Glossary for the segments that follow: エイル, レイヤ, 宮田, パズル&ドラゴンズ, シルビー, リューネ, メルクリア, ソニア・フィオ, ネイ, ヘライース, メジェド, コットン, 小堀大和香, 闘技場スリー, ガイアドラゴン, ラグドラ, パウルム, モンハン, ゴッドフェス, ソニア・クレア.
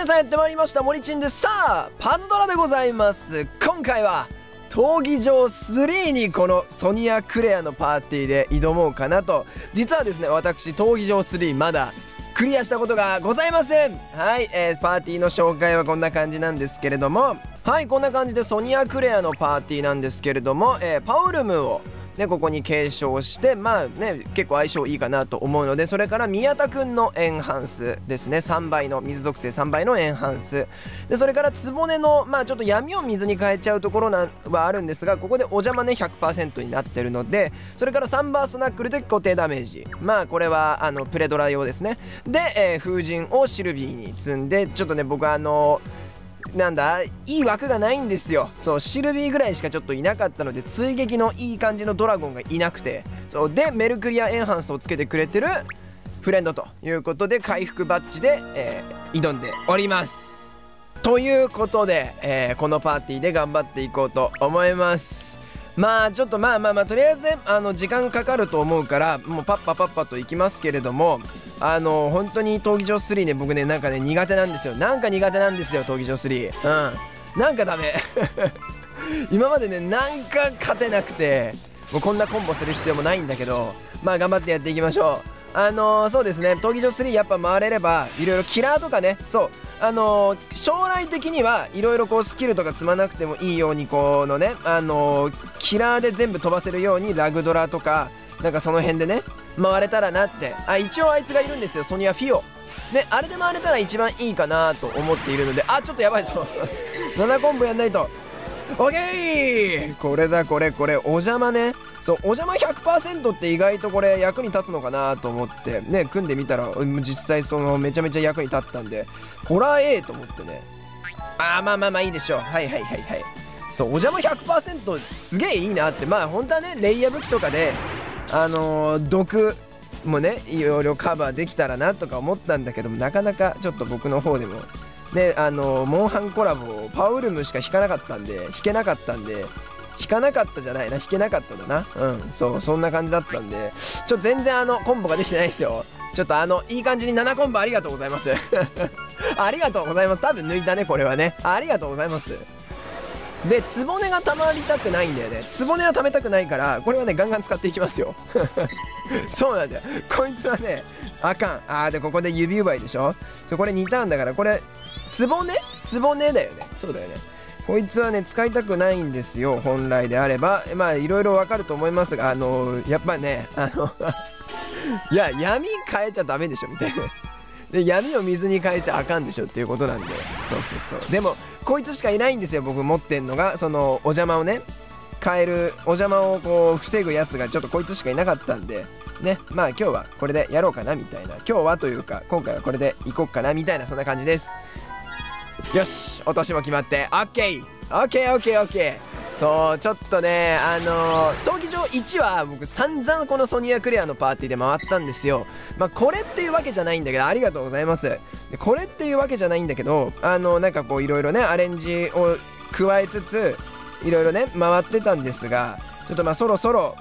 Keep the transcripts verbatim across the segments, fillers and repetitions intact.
皆さんやってまいりました、森ちんです。さあパズドラでございます。今回は闘技場スリーにこのソニア・クレアのパーティーで挑もうかなと。実はですね、私闘技場スリーまだクリアしたことがございません。はい、えー、パーティーの紹介はこんな感じなんですけれども、はい、こんな感じでソニア・クレアのパーティーなんですけれども、えー、パウルムをね、ここに継承して、まあね、結構相性いいかなと思うので、それから宮田くんのエンハンスですね、さんばいの水属性さんばいのエンハンスで、それから局の、まあ、ちょっと闇を水に変えちゃうところなはあるんですが、ここでお邪魔ね ひゃくパーセント になってるので、それからさんバーストナックルで固定ダメージ、まあこれはあのプレドラ用ですね。で、えー、風神をシルビーに積んで、ちょっとね僕はあのーなんだいい枠がないんですよ。そうシルビーぐらいしかちょっといなかったので、追撃のいい感じのドラゴンがいなくて、そうでメルクリアエンハンスをつけてくれてるフレンドということで、回復バッジで、えー、挑んでおります。ということで、えー、このパーティーで頑張っていこうと思います。まあちょっとまあまあまあとりあえずね、あの時間かかると思うから、もうパッパパッパといきますけれども、あの本当に闘技場スリーね、僕ねなんかね苦手なんですよ。なんか苦手なんですよ、闘技場スリー。うん、なんかダメ今までねなんか勝てなくて、もうこんなコンボする必要もないんだけど、まあ頑張ってやっていきましょう。あのー、そうですね、闘技場スリーやっぱ回れればいろいろキラーとかね、そうあのー、将来的にはいろいろこうスキルとか積まなくてもいいように、このねあのー、キラーで全部飛ばせるようにラグドラとかなんかその辺でね回れたらなって。あ、一応あいつがいるんですよ、ソニア・フィオで、あれで回れたら一番いいかなと思っているので、あちょっとやばいぞななコンボやんないと。オッケー、これだこれこれ、お邪魔ね、そうお邪魔 ひゃくパーセント って意外とこれ役に立つのかなと思ってね、組んでみたら実際そのめちゃめちゃ役に立ったんで、こらええと思ってね。あまあまあまあいいでしょう。はいはいはいはい、そうお邪魔 ひゃくパーセント すげえいいなって。まあ本当はねレイヤ武器とかであのー、毒もねいろいろカバーできたらなとか思ったんだけども、なかなかちょっと僕の方でもね、あのー、モンハンコラボパウルムしか弾かなかったんで弾けなかったんで弾かなかったじゃないな弾けなかったんだな。うんそうそんな感じだったんで、ちょっと全然あのコンボができてないですよ。ちょっとあのいい感じにななコンボありがとうございますありがとうございます。多分抜いたねこれはね、ありがとうございます。でつぼねがたまりたくないんだよね。つぼねはためたくないから、これはねガンガン使っていきますよそうなんだよ、こいつはねあかん。あーでここで指奪いでしょ、そうこれにターンだから、これつぼねつぼねだよね。そうだよね、こいつはね使いたくないんですよ本来であれば。まあいろいろわかると思いますが、あのー、やっぱねあのいや闇変えちゃダメでしょみたいなで闇を水に変えちゃあかんでしょっていうことなんで、そうそうそう。でもこいつしかいないんですよ僕持ってんのが。そのお邪魔をね変える、お邪魔をこう防ぐやつがちょっとこいつしかいなかったんでね、まあ今日はこれでやろうかなみたいな、今日はというか今回はこれでいこうかなみたいな、そんな感じです。よし落としも決まって オーケーオーケーオーケーオーケー。 そうちょっとねあのー、闘技場いちは僕散々このソニア・クレアのパーティーで回ったんですよ。まあこれっていうわけじゃないんだけど、ありがとうございます。でこれっていうわけじゃないんだけど、あのー、なんかこういろいろねアレンジを加えつついろいろね回ってたんですが、ちょっとまあそろそろ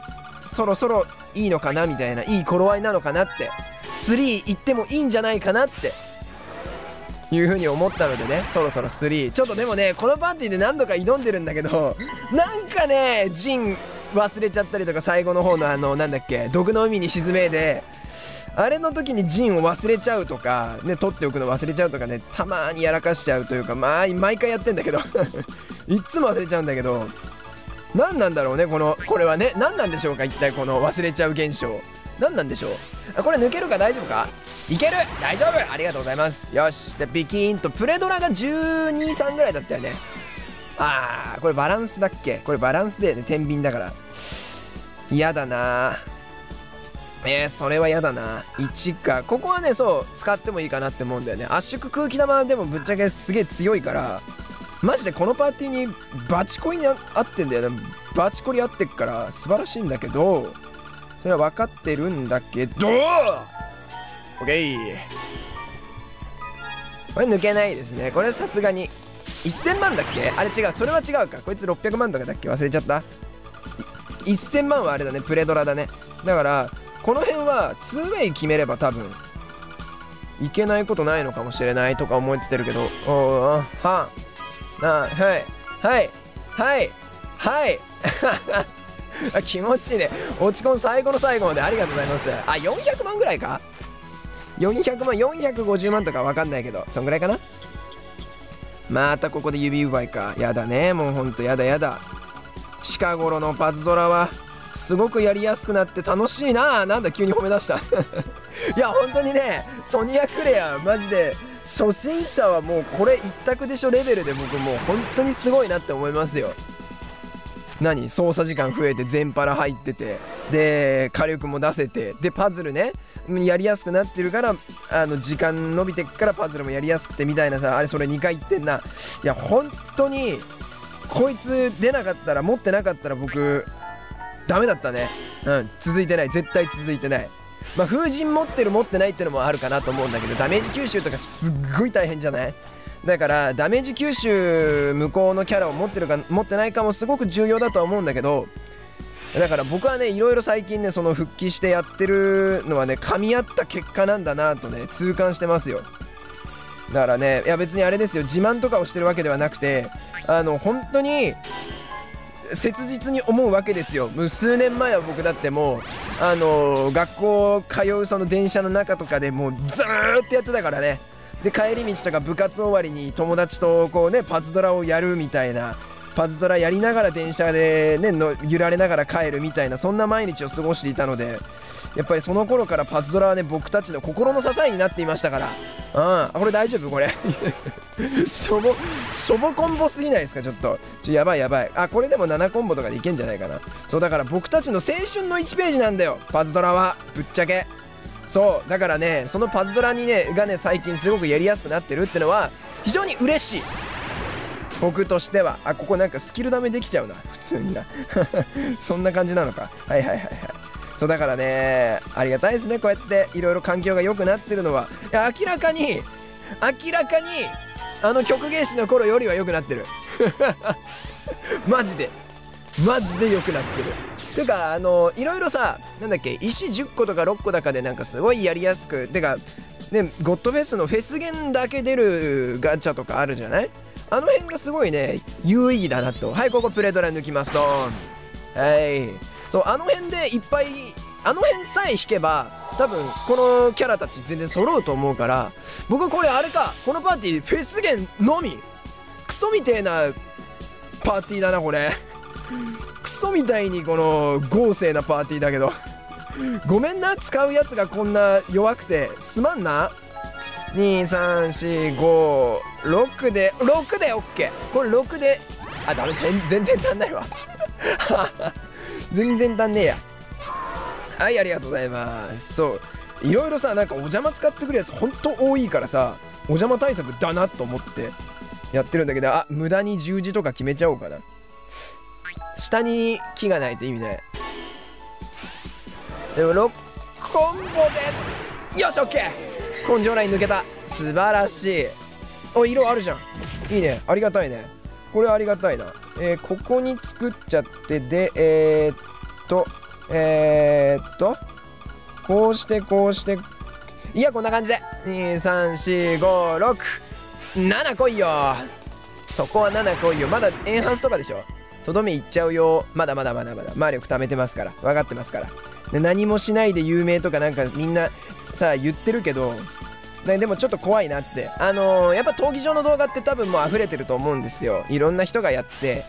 そろそろいいのかなみたいな、いい頃合いなのかなって、スリー行ってもいいんじゃないかなっていう風に思ったのでね、そろそろスリー。ちょっとでもねこのパーティーで何度か挑んでるんだけど、なんかね陣忘れちゃったりとか、最後の方のあのなんだっけ毒の海に沈めで、あれの時に陣を忘れちゃうとかね、取っておくの忘れちゃうとかね、たまーにやらかしちゃうというか、まあ毎回やってんだけどいつも忘れちゃうんだけど、何なんだろうねこのこれはね、何なんでしょうか一体この忘れちゃう現象、何なんでしょう。これ抜けるか、大丈夫か、いける、大丈夫、ありがとうございます。よしでビキーンとプレドラがじゅうに、さんぐらいだったよね。あーこれバランスだっけ、これバランスでね天秤だから嫌だな。えー、それは嫌だな。いちか、ここはねそう使ってもいいかなって思うんだよね。圧縮空気玉でもぶっちゃけすげえ強いから、マジでこのパーティーにバチコリに合ってんだよね。バチコリ合ってっから素晴らしいんだけど、それは分かってるんだけど、オッケー。これ抜けないですね。これさすがにせんまんだっけ、あれ違う、それは違うか、こいつろっぴゃくまんとかだっけ、忘れちゃった。せんまんはあれだね、プレドラだね。だからこの辺はツーウェイ決めれば多分いけないことないのかもしれないとか思ってるけど、おーはなはいはいはいはい気持ちいいね。落ち込む最後の最後までありがとうございます。あ、よんひゃくまんぐらいか、よんひゃくまんよんひゃくごじゅうまんとかわかんないけど、そんぐらいかな。またここで指奪いか、やだね、もうほんとやだやだ。近頃のパズドラはすごくやりやすくなって楽しいな。なんだ急に褒め出したいや本当にね、ソニアクレアマジで初心者はもうこれ一択でしょレベルで、僕もう本当にすごいなって思いますよ。何、操作時間増えて全パラ入ってて、で火力も出せて、でパズルねやりやすくなってるから、あの時間伸びてっからパズルもやりやすくてみたいなさ、あれそれにかい言ってんな。いや本当にこいつ出なかったら、持ってなかったら僕ダメだったね。うん続いてない、絶対続いてない。まあ風神持ってる持ってないってのもあるかなと思うんだけど、ダメージ吸収とかすっごい大変じゃない？だからダメージ吸収無効のキャラを持ってるか持ってないかもすごく重要だとは思うんだけど、だから僕はねいろいろ最近ねその復帰してやってるのはね噛み合った結果なんだなとね痛感してますよ。だからね、いや別にあれですよ、自慢とかをしてるわけではなくて、あの本当に切実に思うわけですよ。数年前は僕だってもうあの学校通うその電車の中とかでもうずーっとやってたからね。で帰り道とか部活終わりに友達とこうねパズドラをやるみたいな、パズドラやりながら電車でねの揺られながら帰るみたいな、そんな毎日を過ごしていたので、やっぱりその頃からパズドラはね僕たちの心の支えになっていましたから。うんこれ大丈夫これしょぼしょぼコンボすぎないですか、ちょっとちょやばいやばい。あこれでもななコンボとかでいけんじゃないかな。そうだから僕たちの青春のいちページなんだよパズドラは、ぶっちゃけ。そうだからね、そのパズドラにねがね最近すごくやりやすくなってるってのは非常に嬉しい、僕としては。あここなんかスキルダメできちゃうな普通になそんな感じなのか、はいはいはいはい。そうだからねありがたいですね、こうやっていろいろ環境が良くなってるのは。いや明らかに明らかにあの曲芸師の頃よりは良くなってるマジでマジで良くなってる。てかあのいろいろさ、なんだっけ石じゅっこととかろっこだかでなんかすごいやりやすく、てかねゴッドフェスのフェス限だけ出るガチャとかあるじゃない、あの辺がすごいね有意義だなと。はいここプレドラ抜きますと、はいそうあの辺でいっぱい、あの辺さえ引けば多分このキャラたち全然揃うと思うから、僕これあれか、このパーティーフェス限のみ、クソみてえなパーティーだなこれクソみたいにこの豪勢なパーティーだけどごめんな使うやつがこんな弱くてすまんな。にさんしごろくでろくで OK、 これろくで、あダメ全然足んないわ全然足んねえや。はいありがとうございます。そういろいろさなんかお邪魔使ってくるやつほんと多いからさ、お邪魔対策だなと思ってやってるんだけど、あ無駄に十字とか決めちゃおうかな。下に木がないと意味ない。でもろっコンボでよし OK、 根性ライン抜けた、素晴らしい。お色あるじゃん、いいね、ありがたいね、これありがたいな。えー、ここに作っちゃってでえー、っとえー、っとこうしてこうしていやこんな感じでにさんしごろくなな来いよ、そこはなな来いよ。まだエンハンスとかでしょ、とどめいっちゃうよ、まだまだまだまだ魔力貯めてますから、分かってますから。で何もしないで有名とかなんかみんなさ言ってるけど、で, でもちょっと怖いなって、あのー、やっぱ闘技場の動画って多分もう溢れてると思うんですよ、いろんな人がやって。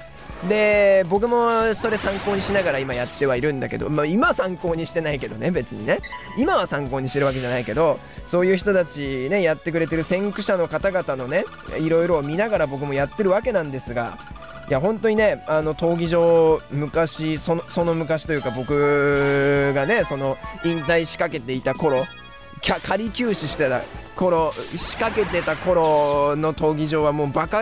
で僕もそれ参考にしながら今やってはいるんだけど、まあ、今は参考にしてないけどね、別にね今は参考にしてるわけじゃないけど、そういう人たちねやってくれてる先駆者の方々のねいろいろを見ながら僕もやってるわけなんですが、いや本当にねあの闘技場昔そ の, その昔というか、僕がねその引退しかけていた頃、仮休止してた頃、仕掛けてた頃の闘技場はもうバカ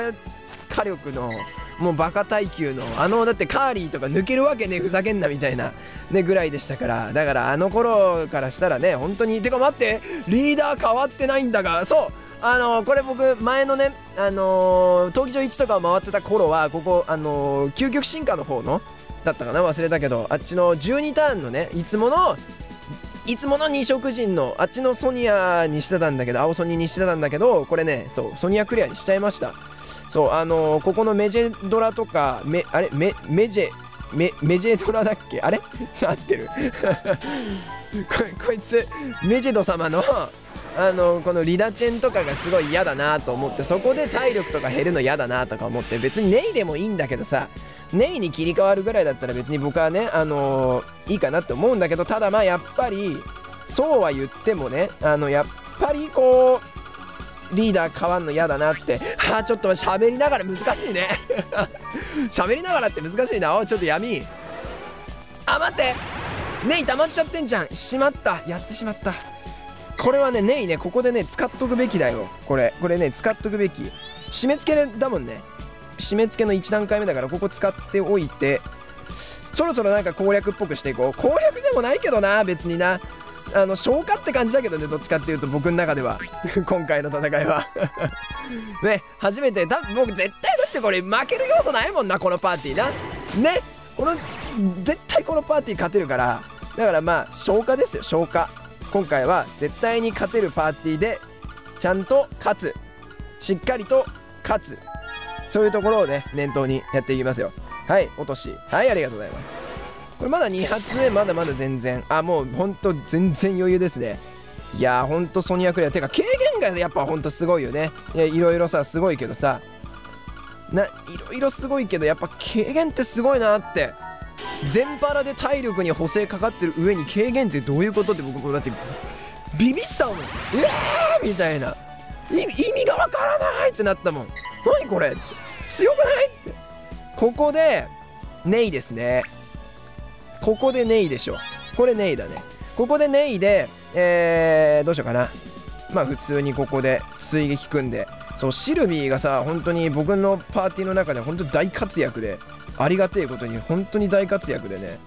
火力のもうバカ耐久の、あのだってカーリーとか抜けるわけねふざけんなみたいなねぐらいでしたから。だからあの頃からしたらね本当に、てか待ってリーダー変わってないんだが、そうあのー、これ僕前のねあのー、闘技場いちとかを回ってた頃はここあのー、究極進化の方のだったかな忘れたけど、あっちのじゅうにターンのねいつものいつもの二色人のあっちのソニアにしてたんだけど、青ソニにしてたんだけど、これね、そうソニアクリアにしちゃいました。そう、あのー、ここのメジェドラとか、メあれメメジェメメジェドラだっけあれ合ってるこ, こいつメジェド様のあのこのリダチェンとかがすごい嫌だなと思って、そこで体力とか減るの嫌だなとか思って、別にネイでもいいんだけどさ、ネイに切り替わるぐらいだったら別に僕はね、あのー、いいかなって思うんだけど、ただまあやっぱりそうは言ってもね、あのやっぱりこうリーダー変わんの嫌だなって。はあ、ちょっと喋りながら難しいね喋りながらって難しいな。おちょっと闇、あ待ってネイ溜まっちゃってんじゃん。しまった、やってしまった。これはね、ネイね、ここでね、使っとくべきだよ。これ、これね、使っとくべき。締め付けだもんね。締め付けのいち段階目だから、ここ使っておいて、そろそろなんか攻略っぽくしていこう。攻略でもないけどな、別にな。あの、消化って感じだけどね、どっちかっていうと、僕の中では。今回の戦いは。ね、初めて、多分僕絶対だってこれ、負ける要素ないもんな、このパーティーな。ね、この、絶対このパーティー勝てるから。だからまあ、消化ですよ、消化。今回は絶対に勝てるパーティーでちゃんと勝つ、しっかりと勝つ、そういうところをね念頭にやっていきますよ。はい、落とし、はい、ありがとうございます。これまだに発目、まだまだ全然、あもうほんと全然余裕ですね。いやーほんとソニアクレアてか軽減がやっぱほんとすごいよね。いやいろいろさすごいけどさないろいろすごいけどやっぱ軽減ってすごいなって。全パラで体力に補正かかってる上に軽減ってどういうことって、僕もだってビビったもん。うわーみたいな、意味がわからないってなったもん。何これ強くないって。ここでネイですね。ここでネイでしょ。これネイだね。ここでネイで、えー、どうしようかな。まあ普通にここで追撃組んで、そうシルビーがさ本当に僕のパーティーの中で本当大活躍で、ありがてえことに本当に大活躍でね。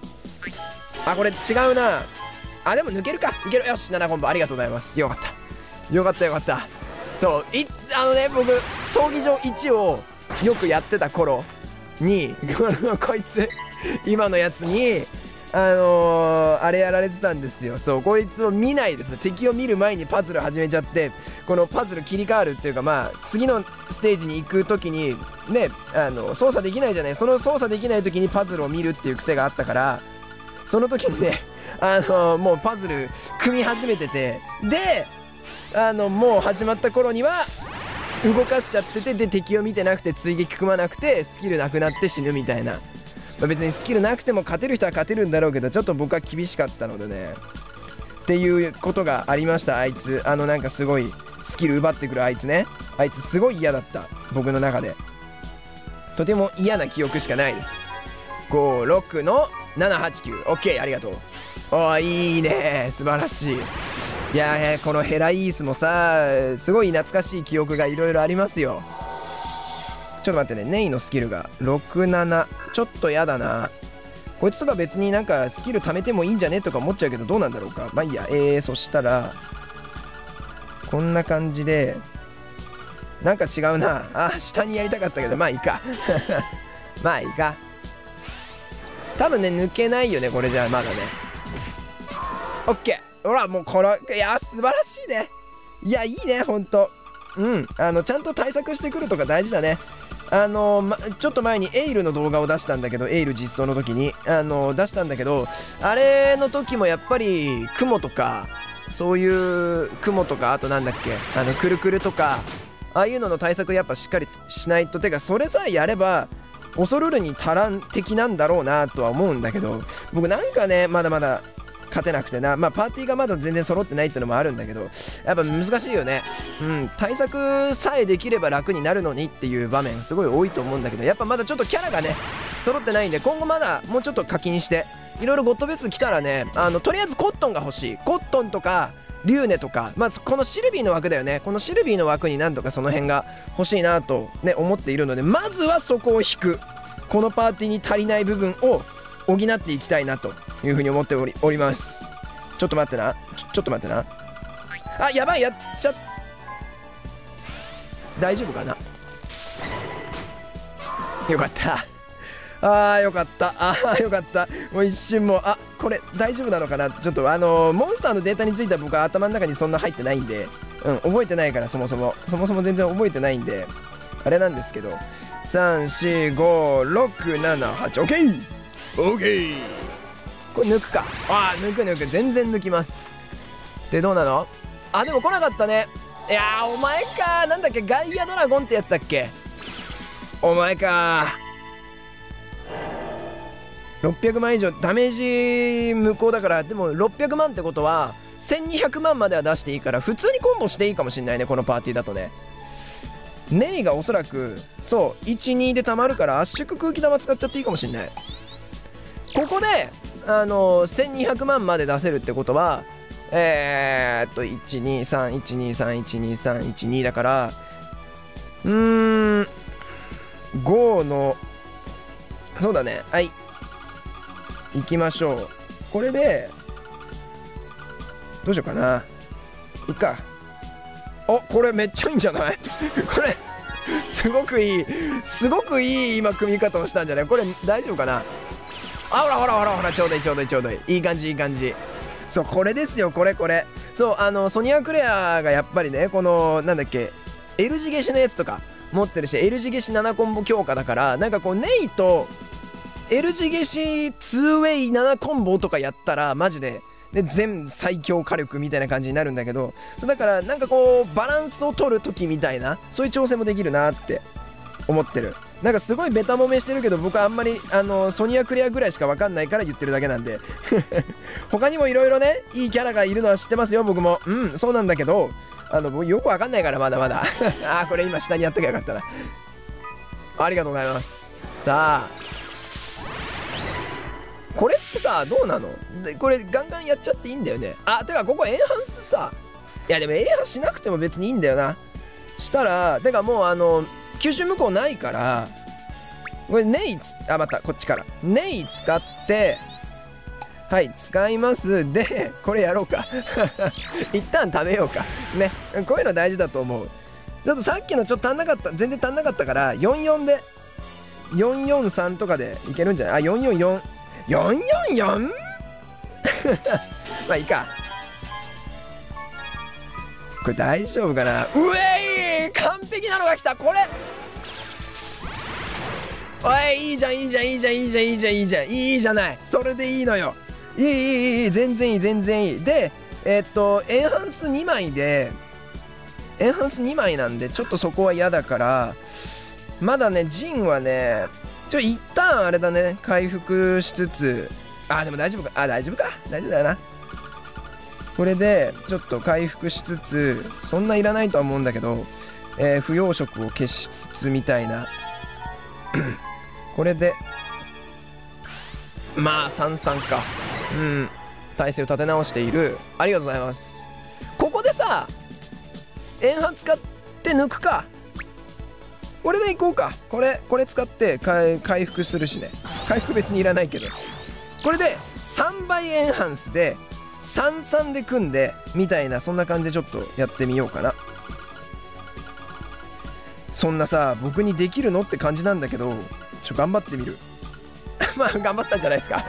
あこれ違うなあ、でも抜けるか、いける。よしななコンボありがとうございます。よかったよかったよかった。そういあのね僕闘技場いちをよくやってた頃にこいつ今のやつにあのー、あれやられてたんですよ。そうこいつを見ないです。敵を見る前にパズル始めちゃって、このパズル切り替わるっていうか、まあ次のステージに行く時にね、あの操作できないじゃない。その操作できない時にパズルを見るっていう癖があったから、その時にね、あのー、もうパズル組み始めてて、であのもう始まった頃には動かしちゃってて、で敵を見てなくて追撃組まなくてスキルなくなって死ぬみたいな。別にスキルなくても勝てる人は勝てるんだろうけど、ちょっと僕は厳しかったのでねっていうことがありました。あいつあのなんかすごいスキル奪ってくるあいつね、あいつすごい嫌だった。僕の中でとても嫌な記憶しかないです。ごじゅうろくのななはちきゅう OK ありがとう。おいいね、素晴らしい。いやこのヘライースもさすごい懐かしい記憶がいろいろありますよ。ちょっと待ってね、ネイのスキルがろくじゅうなな、ちょっとやだな。こいつとか別になんかスキル貯めてもいいんじゃねとか思っちゃうけど、どうなんだろうか。まあいいや。えー、そしたらこんな感じでなんか違うなあ。下にやりたかったけどまあいいかまあいいか。多分ね抜けないよねこれじゃあまだね。 OK ほらもうこの、いや素晴らしいね。いやいいねほんと。うん、あのちゃんと対策してくるとか大事だね。あの、ま、ちょっと前にエイルの動画を出したんだけど、エイル実装の時にあの出したんだけど、あれの時もやっぱり雲とかそういう雲とか、あとなんだっけあのくるくるとか、ああいうのの対策やっぱしっかりしないと。てかそれさえやれば恐るるに足らん的なんだろうなとは思うんだけど、僕なんかねまだまだ勝てなくてな、まあ、パーティーがまだ全然揃ってないってのもあるんだけど、やっぱ難しいよね。うん、対策さえできれば楽になるのにっていう場面すごい多いと思うんだけど、やっぱまだちょっとキャラがね揃ってないんで、今後まだもうちょっと課金していろいろゴッドベース来たらね、あのとりあえずコットンが欲しい。コットンとかリューネとか、まあ、このシルビーの枠だよね。このシルビーの枠になんとかその辺が欲しいなと、ね、思っているので、まずはそこを引く、このパーティーに足りない部分を補っていきたいなというふうに思ってお り, おります。ちょっと待ってな、ち ょ, ちょっと待ってなあ、やばい、やっちゃ大丈夫かな、よかったあーよかった、あーよかった。もう一瞬もう、あ、これ大丈夫なのかな。ちょっとあのー、モンスターのデータについては僕は頭の中にそんな入ってないんで、うん、覚えてないから、そもそもそもそも全然覚えてないんであれなんですけど、さん よん ご ろく なな はち オッケーオッケー。これ抜くか。あー抜く抜く、全然抜きます。でどうなの。あ、でも来なかったね。いやーお前かー、なんだっけ、ガイアドラゴンってやつだっけ、お前かー。ろっぴゃくまん以上ダメージ無効だから、でもろっぴゃくまんってことはせんにひゃくまんまでは出していいから、普通にコンボしていいかもしんないね、このパーティーだとね。ネイがおそらくそういち にで溜まるから、圧縮空気玉使っちゃっていいかもしんない。ここであのー、せんにひゃくまんまで出せるってことは、えーっといち に さん いち に さん いち に さん いち にだから、うーんごの、そうだね、はい行きましょう。これでどうしようかな、いっか。お、これめっちゃいいんじゃないこれすごくいい、すごくいい今組み方をしたんじゃない。これ大丈夫かな。あ、ほらほらほらほら、ちょうどいいちょうどいいちょうどいい、いい感じいい感じ。そうこれですよ、これこれ。そうあのソニアクレアがやっぱりね、このなんだっけ L 字消しのやつとか持ってるし、 L 字消しななコンボ強化だから、なんかこうネイと L 字消し ツーウェイ ななコンボとかやったらマジで、で全最強火力みたいな感じになるんだけど、だからなんかこうバランスを取る時みたいな、そういう調整もできるなって思ってる。なんかすごいベタ褒めしてるけど、僕はあんまりあのソニアクレアぐらいしか分かんないから言ってるだけなんで他にもいろいろね、いいキャラがいるのは知ってますよ、僕も。うん、そうなんだけど、あの僕よく分かんないから、まだまだあー、これ今下にやっときゃよかったなありがとうございます。さあこれってさ、どうなので、これガンガンやっちゃっていいんだよね。あ、てかここエンハンスさ、いやでもエンハンスしなくても別にいいんだよな。したら、てかもうあの吸収無効ないから、これネイつ、あ、またこっちからネイ使って、はい、使います。でこれやろうか一旦貯めようかね、こういうの大事だと思う。ちょっとさっきのちょっと足んなかった、全然足んなかったから、よん よんでよん よん さんとかでいけるんじゃない。あ、よん よん よん よん よん よん まあいいか。これ大丈夫かな。うえい、完璧なのが来た。これおい、いいじゃんいいじゃんいいじゃんいいじゃんいいじゃんいいじゃん、いいじゃない、それでいいのよ。いいいいいい、全然いい全然いい。でえー、っとエンハンスにまいで、エンハンスにまいなんで、ちょっとそこは嫌だから、まだねジンはね、ちょ一旦あれだね、回復しつつ、あ、でも大丈夫か、あ、大丈夫か、大丈夫だよな。これでちょっと回復しつつ、そんないらないとは思うんだけど、えー、不要色を消しつつみたいなこれでまあさん さんか、うん、体勢を立て直している。ありがとうございます。ここでさエンハン使って抜くか、これでいこうか。これこれ使って回復するしね、回復別にいらないけど、これでさんばいエンハンスでさん さんで組んでみたいな、そんな感じでちょっとやってみようかな。そんなさ僕にできるのって感じなんだけど、ちょ頑張ってみるまあ頑張ったんじゃないですか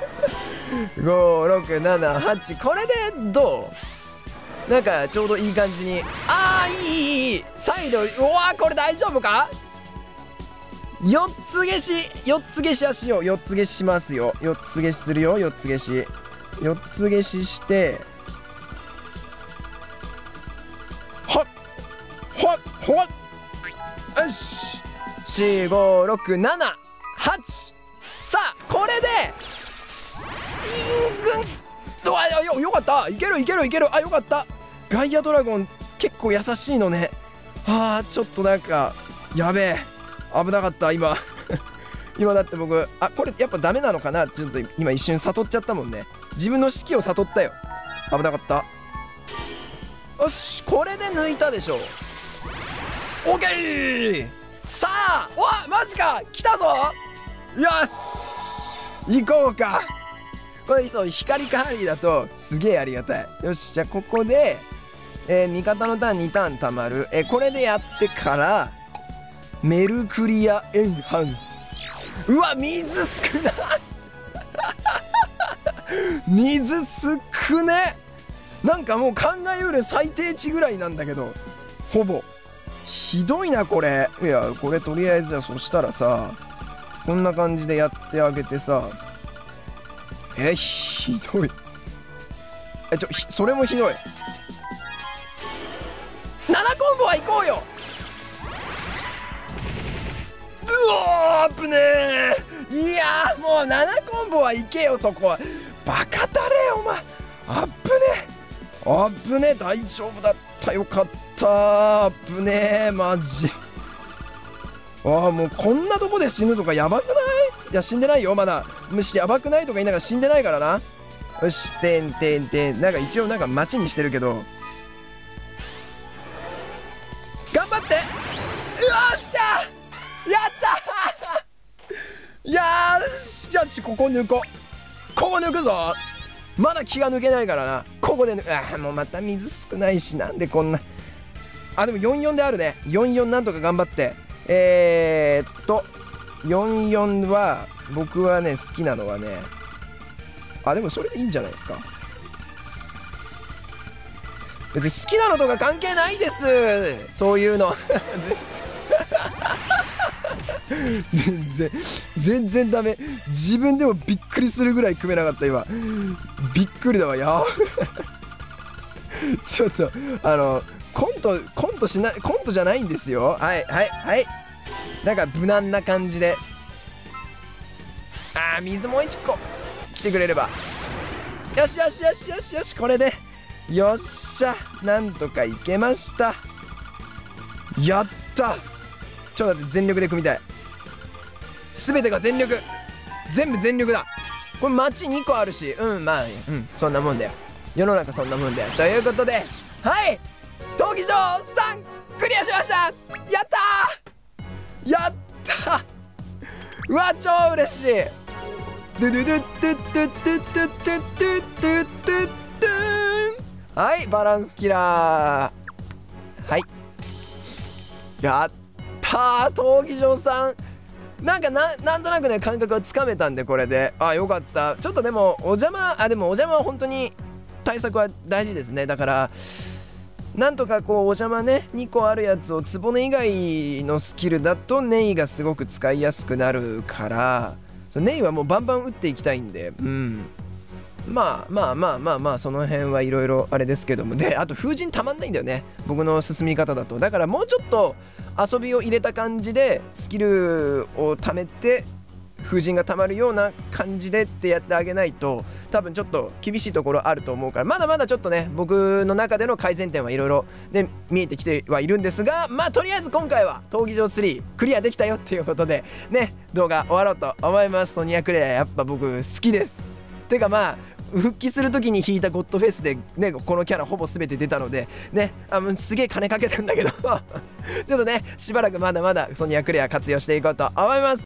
ご ろく なな はち これでどう、なんかちょうどいい感じに。あー、いいいい、サイド、うわー、これ大丈夫か。よっつ消し、よっつ消しはしよう、よっつ消ししますよ、よっつ消しするよ、よっつ消し、よっつ消しして、ほっほっほっ、よし、よん ご ろく なな はち。さあこれでイングンドア、よよかった、いけるいけるいける、あ、よかった。ガイアドラゴン結構優しいのね。あー、ちょっとなんかやべえ、危なかった今今だって僕、あ、これやっぱダメなのかな、ちょっと今一瞬悟っちゃったもんね、自分の士気を悟ったよ、危なかった。よし、これで抜いたでしょう。オッケー、さあ、わ、マジか、来たぞ、よし行こうか。これそう光カーリーだとすげえありがたい。よし、じゃあここで、えー、味方のターンにターンたまる、えー、これでやってからメルクリアエンハンス、うわ、水少ない水少ね。なんかもう考えうる最低値ぐらいなんだけど、ほぼひどいなこれ。いや、これとりあえずじゃあ、そしたらさ、こんな感じでやってあげてさ。え、ひどい。え、ちょ、それもひどい。ななコンボは行こうよ。うおー、危ねえ。いやー、もうななコンボは行けよ、そこは。バカだれお前。あっぶねえ、あっぶねえ、大丈夫だったよかった。あっぶねえ、マジ。ああ、もうこんなとこで死ぬとかやばくない？いや、死んでないよ、まだ。むしろやばくないとか言いながら死んでないからな。よし、てんてんてん。なんか一応なんか街にしてるけど。頑張って！よっしゃ！やった！よーし！じゃあ、ここ抜こう。ここ抜くぞ！まだ気が抜けないからな。ここで抜く。ああ、もうまた水少ないし、なんでこんな。あ、でもよんよんであるね。よんよんなんとか頑張って。えーっと、よんよんは、僕はね、好きなのはね、あ、でもそれでいいんじゃないですか。別に好きなのとか関係ないです。そういうの。全然、全然ダメ。自分でもびっくりするぐらい組めなかった、今。びっくりだわ、やちょっと、あの、コント、コントしない、コントじゃないんですよ。はい、はい、はい。なんか無難な感じで。ああ、水もう一個来てくれれば。よしよしよしよしよし、これで。よっしゃ、なんとかいけました。やった。ちょっと待って、全力で組みたい。すべてが全力。全部全力だ。これ街にこあるし、うん、まあ、うん、そんなもんだよ。世の中そんなもんだよ。ということで、はい闘技場さんクリアしました。やったー、やったー、うわ超嬉しい。ドゥドゥドゥドゥドゥドゥドゥドゥドゥドゥドゥ。はい、バランスキラー。はい、やったー、闘技場さん。なんか な, なんとなくね感覚はつかめたんで、これであよかった。ちょっとでもお邪魔、あでもお邪魔は本当に対策は大事ですね。だからなんとかこうお邪魔ね、にこあるやつをつぼね以外のスキルだとネイがすごく使いやすくなるから、ネイはもうバンバン打っていきたいんで、うん、まあまあまあまあまあその辺はいろいろあれですけども。で、あと風神たまんないんだよね、僕の進み方だと。だからもうちょっと遊びを入れた感じでスキルを貯めて風神がたまるような感じでってやってあげないと、多分ちょっと厳しいところあると思うから、まだまだちょっとね僕の中での改善点はいろいろで見えてきてはいるんですが、まあとりあえず今回は闘技場さんクリアできたよっていうことでね、動画終わろうと思います。ソニアクレアやっぱ僕好きです。てかまあ復帰する時に引いたゴッドフェイスでね、このキャラほぼ全て出たのでね、あのすげえ金かけたんだけどちょっとねしばらくまだまだソニアクレア活用していこうと思います。